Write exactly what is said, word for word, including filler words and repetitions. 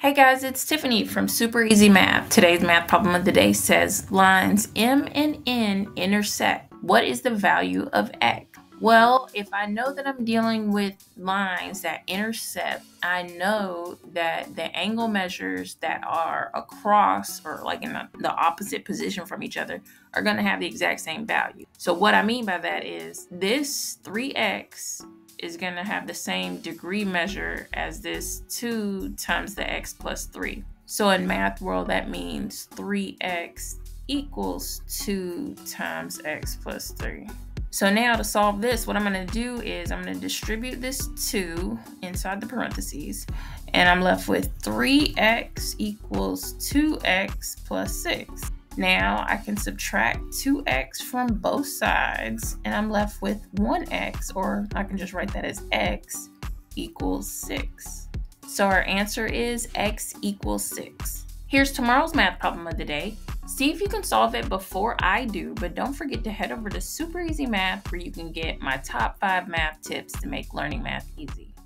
Hey guys, it's Tiffany from Super Easy Math. Today's math problem of the day says lines M and N intersect. What is the value of x? Well, if I know that I'm dealing with lines that intersect, I know that the angle measures that are across or like in the, the opposite position from each other are going to have the exact same value. So what I mean by that is this three x is going to have the same degree measure as this two times the x plus three. So in math world, that means three x equals two times x plus three. So now to solve this, what I'm going to do is I'm going to distribute this two inside the parentheses, and I'm left with three x equals two x plus six. Now I can subtract two x from both sides, and I'm left with one x, or I can just write that as x equals six. So our answer is x equals six. Here's tomorrow's math problem of the day. See if you can solve it before I do, but don't forget to head over to Super Easy Math where you can get my top five math tips to make learning math easy.